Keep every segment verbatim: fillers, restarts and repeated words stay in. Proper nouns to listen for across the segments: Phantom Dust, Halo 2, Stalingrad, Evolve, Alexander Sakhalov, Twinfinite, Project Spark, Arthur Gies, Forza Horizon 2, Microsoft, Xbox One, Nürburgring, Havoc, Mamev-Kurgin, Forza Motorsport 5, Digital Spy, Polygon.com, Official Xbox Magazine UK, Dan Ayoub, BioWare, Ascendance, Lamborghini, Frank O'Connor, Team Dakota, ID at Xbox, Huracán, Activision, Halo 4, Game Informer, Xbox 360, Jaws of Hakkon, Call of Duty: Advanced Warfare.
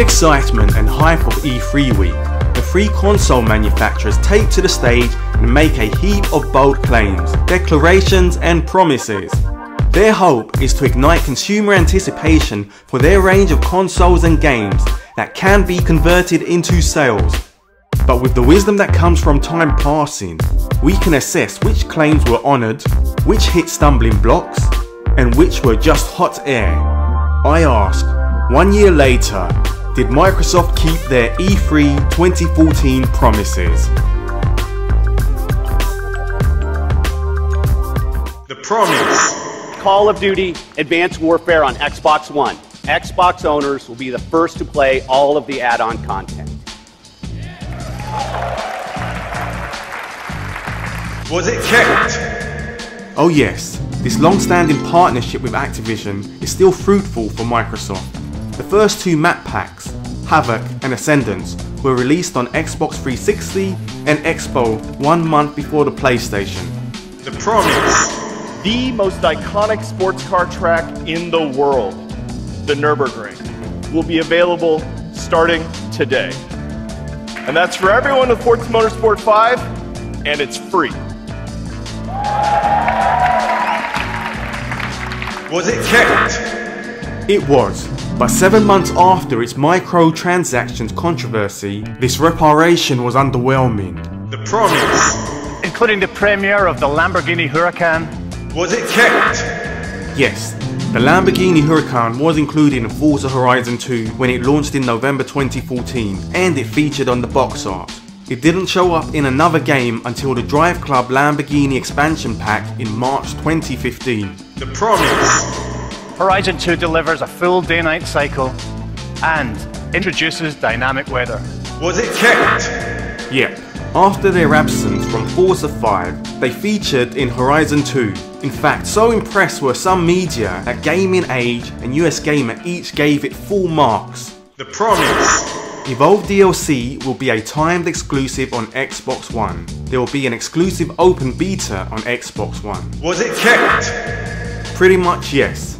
the excitement and hype of E three week, the three console manufacturers take to the stage and make a heap of bold claims, declarations and promises. Their hope is to ignite consumer anticipation for their range of consoles and games that can be converted into sales. But with the wisdom that comes from time passing, we can assess which claims were honoured, which hit stumbling blocks, and which were just hot air. I ask, one year later, did Microsoft keep their E three twenty fourteen promises? The promise. Call of Duty: Advanced Warfare on Xbox One. Xbox owners will be the first to play all of the add-on content. Was it kept? Oh yes, this long-standing partnership with Activision is still fruitful for Microsoft. The first two map packs, Havoc and Ascendance, were released on Xbox three sixty and Expo one month before the PlayStation. The promise. The most iconic sports car track in the world, the Nürburgring, will be available starting today. And that's for everyone with Forza Motorsport five, and it's free. Was it kept? It was. But seven months after its microtransactions controversy, this reparation was underwhelming. The promise. Including the premiere of the Lamborghini Huracán. Was it kept? Yes, the Lamborghini Huracán was included in Forza Horizon two when it launched in November twenty fourteen, and it featured on the box art. It didn't show up in another game until the Drive Club Lamborghini expansion pack in March twenty fifteen. The promise. Horizon two delivers a full day-night cycle and introduces dynamic weather. Was it kept? Yep. After their absence from Forza five, they featured in Horizon two. In fact, so impressed were some media that Gaming Age and U S Gamer each gave it full marks. The promise. Evolve D L C will be a timed exclusive on Xbox One. There will be an exclusive open beta on Xbox One. Was it kept? Pretty much yes.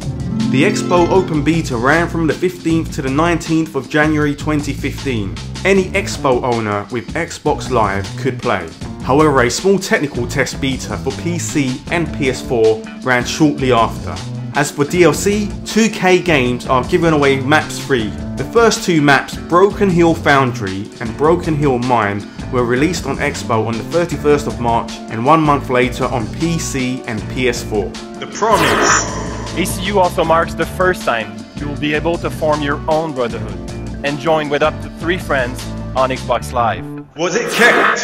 The Expo Open Beta ran from the fifteenth to the nineteenth of January twenty fifteen. Any Expo owner with Xbox Live could play. However, a small technical test beta for P C and P S four ran shortly after. As for D L C, two K Games are giving away maps free. The first two maps, Broken Hill Foundry and Broken Hill Mine, were released on Expo on the thirty-first of March and one month later on P C and P S four. The promise. A C U also marks the first time you will be able to form your own brotherhood and join with up to three friends on Xbox Live. Was it kept?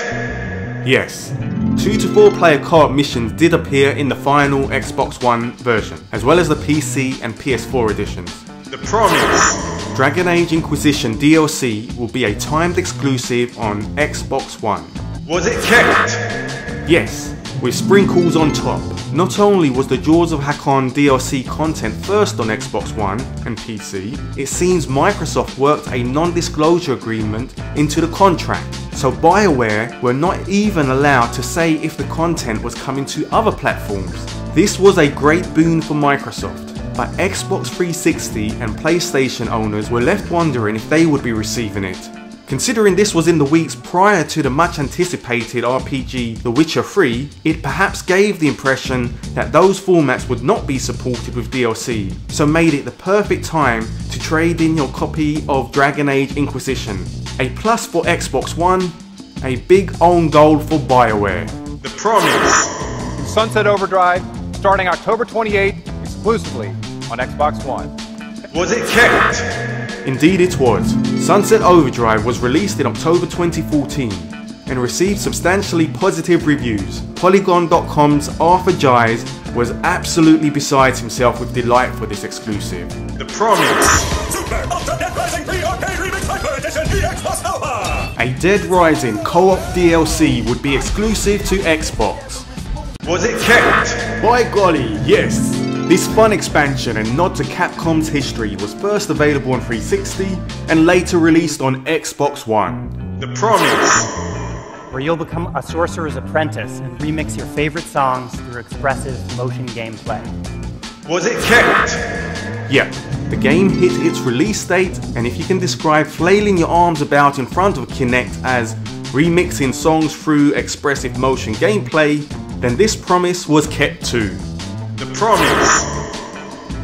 Yes. Two to four player co-op missions did appear in the final Xbox One version, as well as the P C and P S four editions. The promise. Dragon Age Inquisition D L C will be a timed exclusive on Xbox One. Was it kept? Yes, with sprinkles on top. Not only was the Jaws of Hakkon D L C content first on Xbox One and P C, it seems Microsoft worked a non-disclosure agreement into the contract, so BioWare were not even allowed to say if the content was coming to other platforms. This was a great boon for Microsoft, but Xbox three sixty and PlayStation owners were left wondering if they would be receiving it. Considering this was in the weeks prior to the much anticipated R P G The Witcher three, it perhaps gave the impression that those formats would not be supported with D L C, so made it the perfect time to trade in your copy of Dragon Age Inquisition. A plus for Xbox One, a big own goal for BioWare. The promise. Sunset Overdrive, starting October twenty-eighth, exclusively on Xbox One. Was it kept? Indeed it was. Sunset Overdrive was released in October twenty fourteen and received substantially positive reviews. Polygon dot com's Arthur Gies was absolutely beside himself with delight for this exclusive. The promise. Super of the Dead Rising three Arcade Remix Hyper Edition V X Plus Noha. A Dead Rising co-op D L C would be exclusive to Xbox. Was it kept? By golly, yes. This fun expansion and nod to Capcom's history was first available on three sixty and later released on Xbox One. The promise. Where you'll become a sorcerer's apprentice and remix your favorite songs through expressive motion gameplay. Was it kept? Yep. The game hit its release date, and if you can describe flailing your arms about in front of Kinect as remixing songs through expressive motion gameplay, then this promise was kept to. The promise!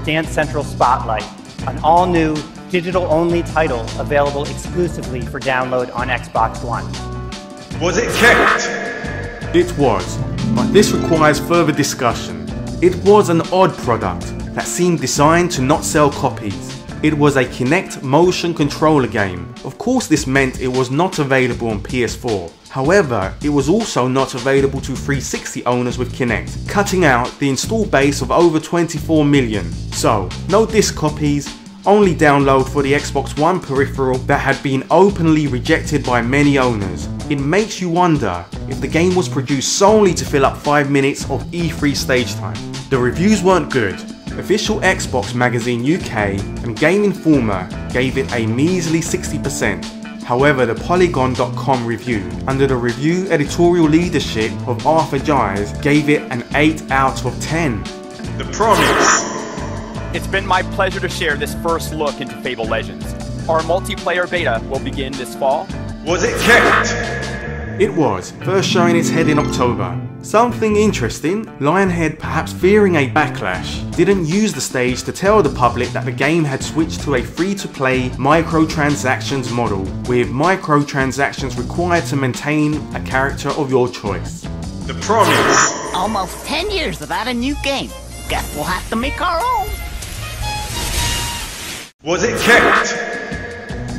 Dance Central Spotlight, an all-new, digital-only title available exclusively for download on Xbox One. Was it kept? It was, but this requires further discussion. It was an odd product that seemed designed to not sell copies. It was a Kinect motion controller game. Of course this meant it was not available on P S four. However, it was also not available to three sixty owners with Kinect, cutting out the install base of over twenty-four million. So, no disc copies, only download for the Xbox One peripheral that had been openly rejected by many owners. It makes you wonder if the game was produced solely to fill up five minutes of E three stage time. The reviews weren't good. Official Xbox Magazine U K and Game Informer gave it a measly sixty percent. However, the Polygon dot com review, under the review editorial leadership of Arthur Gies, gave it an eight out of ten. The promise! It's been my pleasure to share this first look into Fable Legends. Our multiplayer beta will begin this fall. Was it kept? It was, first showing its head in October. Something interesting, Lionhead, perhaps fearing a backlash, didn't use the stage to tell the public that the game had switched to a free-to-play microtransactions model, with microtransactions required to maintain a character of your choice. The promise! Almost ten years without a new game. Guess we'll have to make our own. Was it kept?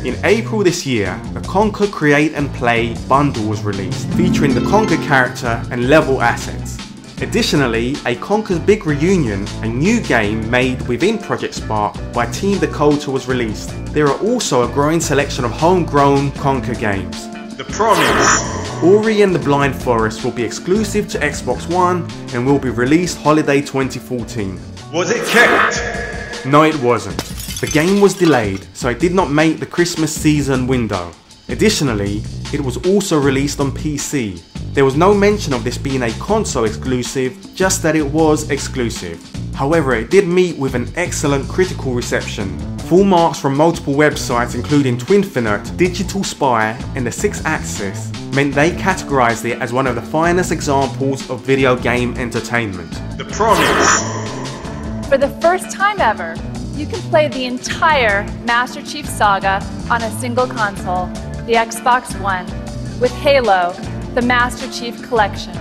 In April this year, the Conquer Create and Play bundle was released, featuring the Conquer character and level assets. Additionally, a Conquer's Big Reunion, a new game made within Project Spark by Team Dakota, was released. There are also a growing selection of homegrown Conquer games. The promise! Ori and the Blind Forest will be exclusive to Xbox One and will be released holiday twenty fourteen. Was it kept? No, it wasn't. The game was delayed, so it did not make the Christmas season window. Additionally, it was also released on P C. There was no mention of this being a console exclusive, just that it was exclusive. However, it did meet with an excellent critical reception. Full marks from multiple websites including Twinfinite, Digital Spy and the six axis meant they categorized it as one of the finest examples of video game entertainment. The promise! For the first time ever, you can play the entire Master Chief Saga on a single console, the Xbox One, with Halo, the Master Chief Collection.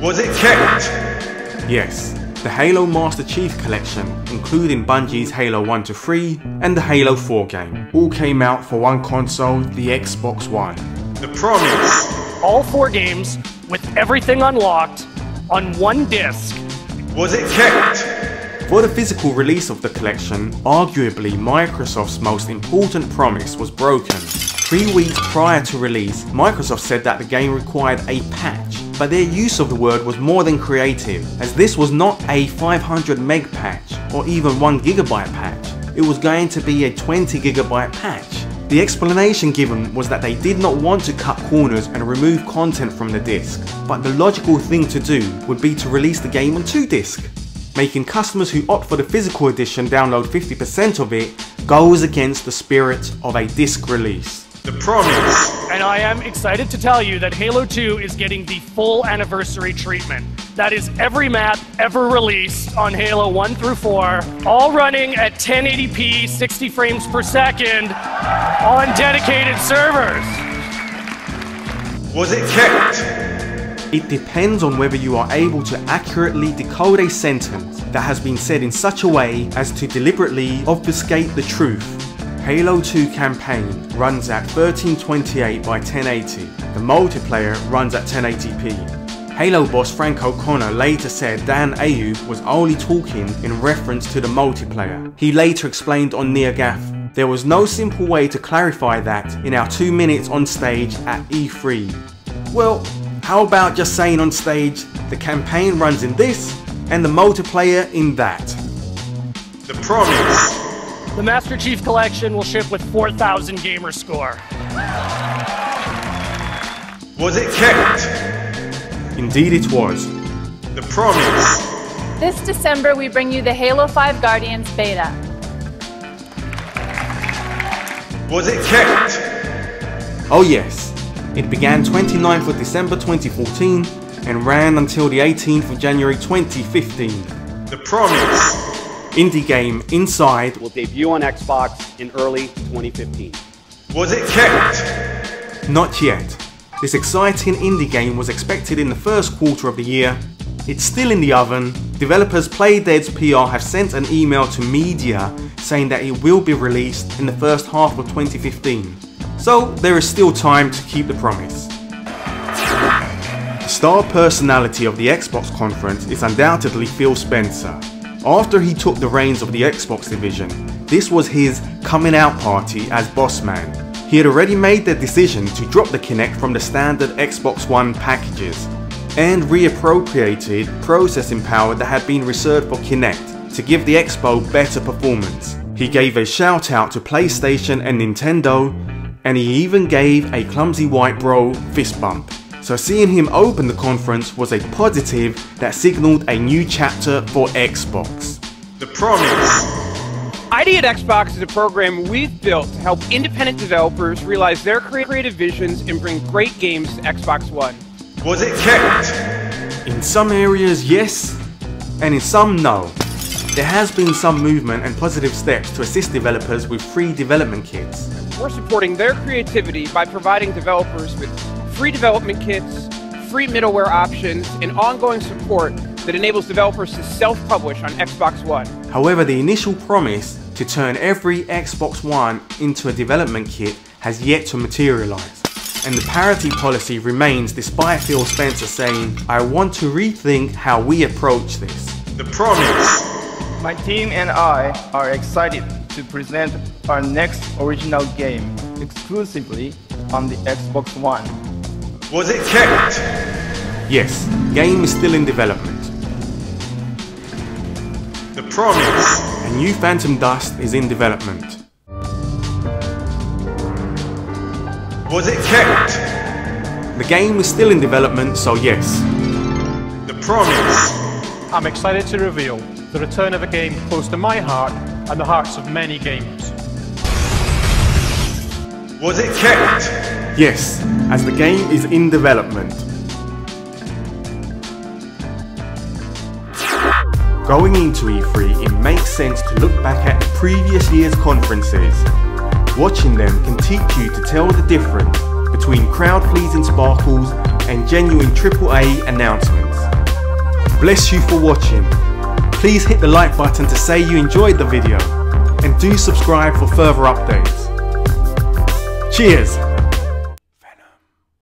Was it kept? Yes, the Halo Master Chief Collection, including Bungie's Halo one to three and the Halo four game, all came out for one console, the Xbox One. The promise! All four games, with everything unlocked, on one disc. Was it kept? For the physical release of the collection, arguably Microsoft's most important promise was broken. Three weeks prior to release, Microsoft said that the game required a patch, but their use of the word was more than creative, as this was not a five hundred meg patch or even one gigabyte patch. It was going to be a twenty gigabyte patch. The explanation given was that they did not want to cut corners and remove content from the disc, but the logical thing to do would be to release the game on two discs. Making customers who opt for the physical edition download fifty percent of it goes against the spirit of a disc release. The promise! And I am excited to tell you that Halo two is getting the full anniversary treatment. That is every map ever released on Halo one through four, all running at ten eighty p, sixty frames per second, on dedicated servers. Was it kept? It depends on whether you are able to accurately decode a sentence that has been said in such a way as to deliberately obfuscate the truth. Halo two campaign runs at thirteen twenty-eight by ten eighty. The multiplayer runs at ten eighty p. Halo boss Frank O'Connor later said Dan Ayoub was only talking in reference to the multiplayer. He later explained on NeoGAF, "There was no simple way to clarify that in our two minutes on stage at E three. Well, how about just saying on stage, the campaign runs in this, and the multiplayer in that." The promise. The Master Chief Collection will ship with four thousand gamer score. Was it kept? Indeed it was. The promise. This December, we bring you the Halo five Guardians beta. Was it kicked? Oh yes. It began twenty-ninth of December twenty fourteen and ran until the eighteenth of January twenty fifteen. The promise! Indie game Inside will debut on Xbox in early twenty fifteen. Was it kicked? Not yet. This exciting indie game was expected in the first quarter of the year. It's still in the oven. Developers Playdead's P R have sent an email to media saying that it will be released in the first half of twenty fifteen. So there is still time to keep the promise. The star personality of the Xbox conference is undoubtedly Phil Spencer. After he took the reins of the Xbox division, this was his coming out party as boss man. He had already made the decision to drop the Kinect from the standard Xbox One packages and reappropriated processing power that had been reserved for Kinect to give the Expo better performance. He gave a shout out to PlayStation and Nintendo, and he even gave a clumsy white bro fist bump. So seeing him open the conference was a positive that signaled a new chapter for Xbox. The promise. I D at Xbox is a program we've built to help independent developers realize their creative visions and bring great games to Xbox One. Was it kicked? In some areas, yes, and in some, no. There has been some movement and positive steps to assist developers with free development kits. We're supporting their creativity by providing developers with free development kits, free middleware options, and ongoing support that enables developers to self-publish on Xbox One. However, the initial promise to turn every Xbox One into a development kit has yet to materialize. And the parity policy remains despite Phil Spencer saying, "I want to rethink how we approach this." The promise. My team and I are excited to present our next original game exclusively on the Xbox One. Was it kicked? Yes, game is still in development. The promise. A new Phantom Dust is in development. Was it kicked? The game is still in development, so yes. The promise. I'm excited to reveal the return of a game close to my heart and the hearts of many gamers. Was it kicked? Yes, as the game is in development. Going into E three, it makes sense to look back at previous year's conferences. Watching them can teach you to tell the difference between crowd-pleasing sparkles and genuine triple A announcements. Bless you for watching. Please hit the like button to say you enjoyed the video, and do subscribe for further updates. Cheers!